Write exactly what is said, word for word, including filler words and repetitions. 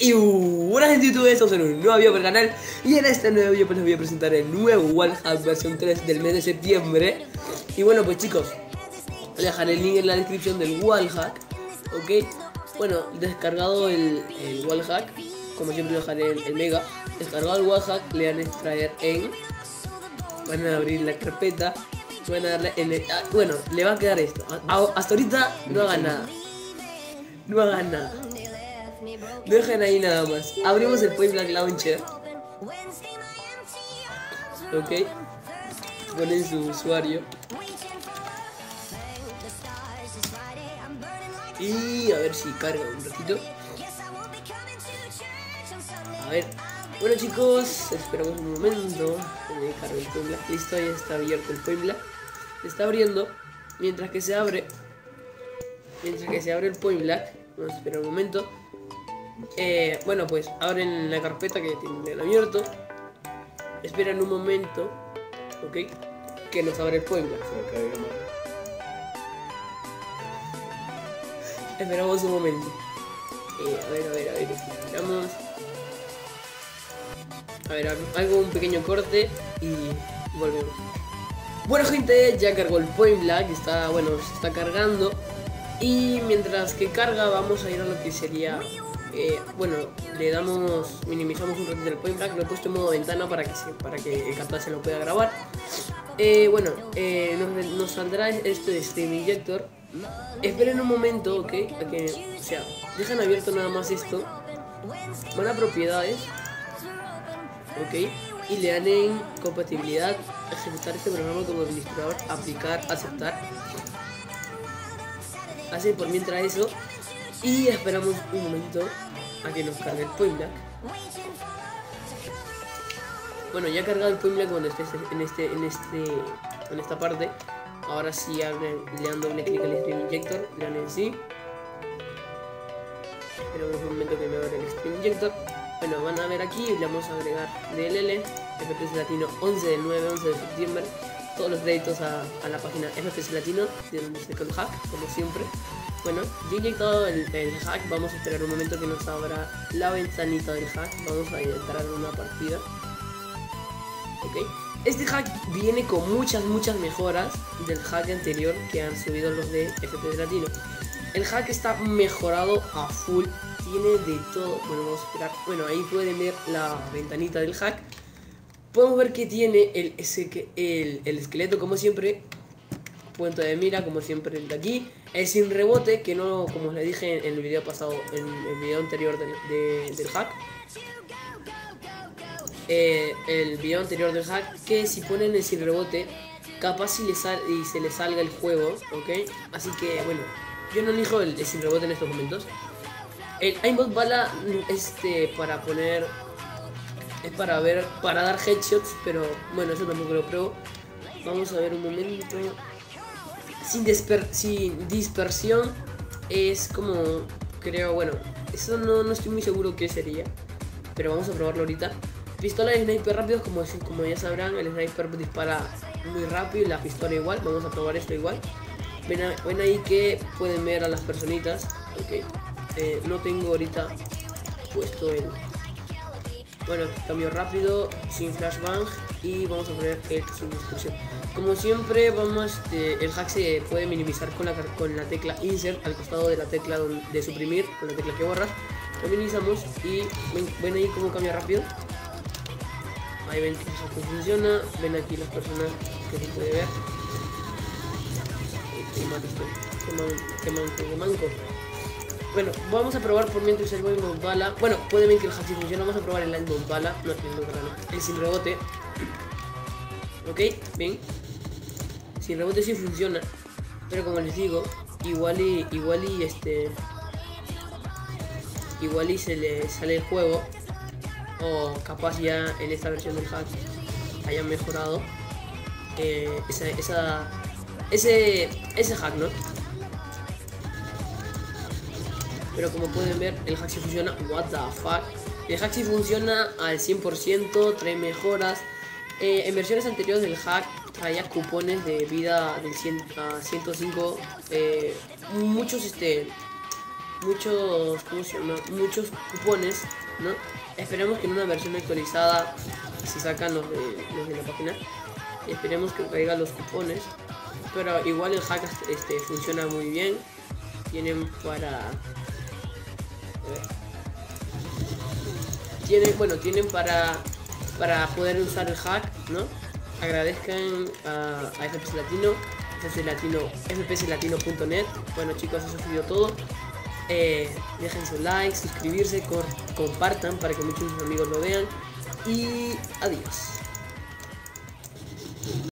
Y buenas en YouTube, estamos en un nuevo video para el canal. Y en este nuevo video pues les voy a presentar el nuevo Wallhack versión tres del mes de septiembre. Y bueno pues chicos, voy a dejar el link en la descripción del Wallhack. Ok, bueno, descargado el, el Wallhack. Como siempre lo dejaré en el mega. Descargado el Wallhack, le dan extraer en. Van a abrir la carpeta. Van a darle en el, ah, bueno, le va a quedar esto. A, hasta ahorita no hagan nada. No hagan nada. No dejan ahí nada más. Abrimos el Point Blank Launcher. Ok. Ponen su usuario. Y a ver si carga un ratito. A ver. Bueno chicos, esperamos un momento. Me carga el Point Blank. Listo, ya está abierto el Point Blank. Se está abriendo. Mientras que se abre. Mientras que se abre el Point Blank. Vamos a esperar un momento. Eh, bueno pues abren la carpeta que tienen abierto, esperan un momento, ok, que nos abre el Point Blank. Esperamos un momento. Eh, a ver, a ver, a ver, esperamos. A ver, hago un pequeño corte y volvemos. Bueno gente, ya cargó el Point Blank, está, bueno, se está cargando. Y mientras que carga vamos a ir a lo que sería... Eh, bueno, le damos, minimizamos un ratito el Point Blank, lo he puesto en modo ventana para que se, para que el captador se lo pueda grabar. Eh, bueno, eh, nos, nos saldrá esto de stream injector. Esperen un momento, ok, a que, o sea, dejan abierto nada más esto. Van a propiedades, ok, y le dan en compatibilidad, ejecutar este programa como administrador, aplicar, aceptar. Hacen por mientras eso. Y esperamos un momento a que nos cargue el Point Blank. Bueno, ya ha cargado el Point Blank cuando estés en este, en este, en esta parte. Ahora sí abren, le dan doble clic al stream injector, le dan en sí. Esperamos un momento que me abra el stream injector. Bueno, van a ver aquí, le vamos a agregar D L L, F P S Latino once del nueve, once de septiembre. Todos los créditos a, a la página F P S Latino, de donde se con hack, como siempre. Bueno, yo he inyectado el, el hack, vamos a esperar un momento que nos abra la ventanita del hack, vamos a entrar en una partida. Ok, este hack viene con muchas, muchas mejoras del hack anterior que han subido los de F P S Latino. El hack está mejorado a full, tiene de todo. Bueno, vamos a esperar, bueno, ahí pueden ver la ventanita del hack. Podemos ver que tiene el, ese, el, el esqueleto como siempre, punto de mira como siempre el de aquí, el sin rebote que no, como les dije en el video pasado, en el video anterior del, de, del hack, eh, el video anterior del hack, que si ponen el sin rebote capaz si les sal, y se les salga el juego, ok, así que bueno, yo no elijo el, el sin rebote en estos momentos. El aimbot bala este para poner... Es para ver, para dar headshots, pero bueno, eso tampoco lo pruebo. Vamos a ver un momento. Sin, disper sin dispersión es como, creo, bueno, eso no, no estoy muy seguro qué sería, pero vamos a probarlo ahorita. Pistola de sniper rápido, como, como ya sabrán, el sniper dispara muy rápido y la pistola igual. Vamos a probar esto igual. Ven, a, ven ahí que pueden ver a las personitas. Ok, eh, no tengo ahorita puesto el... Bueno, cambio rápido, sin flashbang, y vamos a poner el subdiscusión. Como siempre, vamos, eh, el hack se puede minimizar con la, con la tecla insert al costado de la tecla de suprimir, con la tecla que borras. Lo minimizamos y ven, ven ahí cómo cambia rápido. Ahí ven cómo funciona, ven aquí las personas que se puede ver. Qué manco, qué manco. Bueno, vamos a probar por mientras el aimbot bala. Bueno, pueden ver que el hack sí funciona. Vamos a probar el aimbot bala. No, el aimbot bala no. El sin rebote. Ok, bien. Sin rebote sí funciona. Pero como les digo, igual y, igual y este... Igual y se le sale el juego. O capaz ya en esta versión del hack hayan mejorado eh, esa, esa... Ese... Ese hack, ¿no? Pero como pueden ver, el hack sí funciona. What the fuck. El hack sí funciona al cien por ciento, trae mejoras. Eh, en versiones anteriores del hack traía cupones de vida del cien a ciento cinco. Eh, muchos este muchos, ¿cómo se llama? Muchos cupones, ¿no? Esperemos que en una versión actualizada se sacan los de, los de la página. Esperemos que traiga los cupones. Pero igual el hack este, funciona muy bien. Tienen para... Tienen, bueno, tienen para, para poder usar el hack, ¿no? Agradezcan a, a F P S Latino, F P S Latino, F P S Latino punto net. Bueno chicos, eso ha sido todo. Eh, dejen su like, suscribirse, compartan para que muchos amigos lo vean. Y adiós.